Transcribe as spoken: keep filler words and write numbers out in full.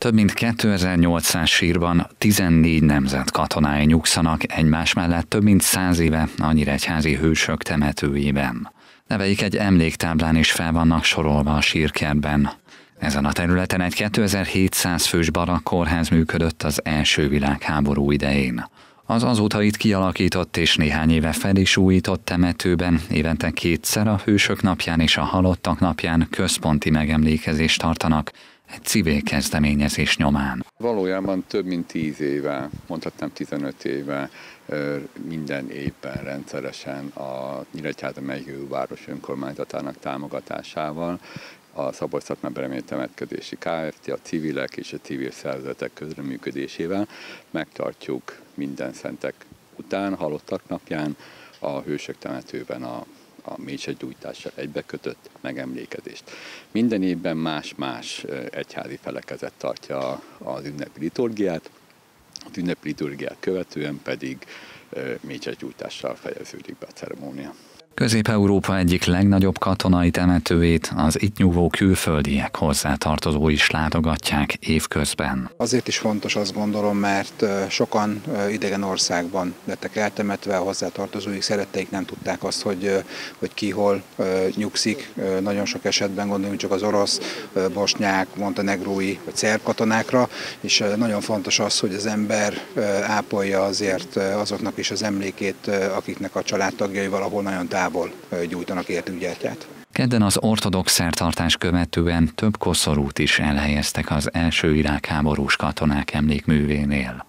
Több mint kétezer-nyolcszáz sírban tizennégy nemzet katonái nyugszanak egymás mellett több mint száz éve a nyíregyházi hősök temetőjében. Neveik egy emléktáblán is fel vannak sorolva a sírkertben. Ezen a területen egy kétezer-hétszáz fős barakkórház működött az első világháború idején. Az azóta itt kialakított és néhány éve fel is újított temetőben évente kétszer a Hősök napján és a Halottak napján központi megemlékezést tartanak, egy civil kezdeményezés nyomán. Valójában több mint tíz éve, mondhatnám tizenöt éve, minden évben rendszeresen a Nyíregyháza megyőváros önkormányzatának támogatásával a Szabolcs Temetkezési Kft., a civilek és a civil szervezetek közreműködésével megtartjuk minden szentek után, halottak napján a Hősök temetőben a a mélysegygyújtással egybekötött megemlékezést. Minden évben más-más egyházi felekezet tartja az ünnepi liturgiát, az ünnepi liturgiát követően pedig mélysegygyújtással fejeződik be a ceremónia. Közép-Európa egyik legnagyobb katonai temetőjét az itt nyúló külföldiek hozzátartozói is látogatják évközben. Azért is fontos, azt gondolom, mert sokan idegen országban lettek eltemetve, a hozzátartozóik, szeretteik nem tudták azt, hogy, hogy ki hol nyugszik. Nagyon sok esetben gondolunk csak az orosz, bosnyák, montenegrói vagy szerb katonákra, és nagyon fontos az, hogy az ember ápolja azért azoknak is az emlékét, akiknek a családtagjai valahol nagyon távol gyújtanak értük gyertyát. Kedden az ortodox szertartás követően több koszorút is elhelyeztek az első világháborús katonák emlékművénél.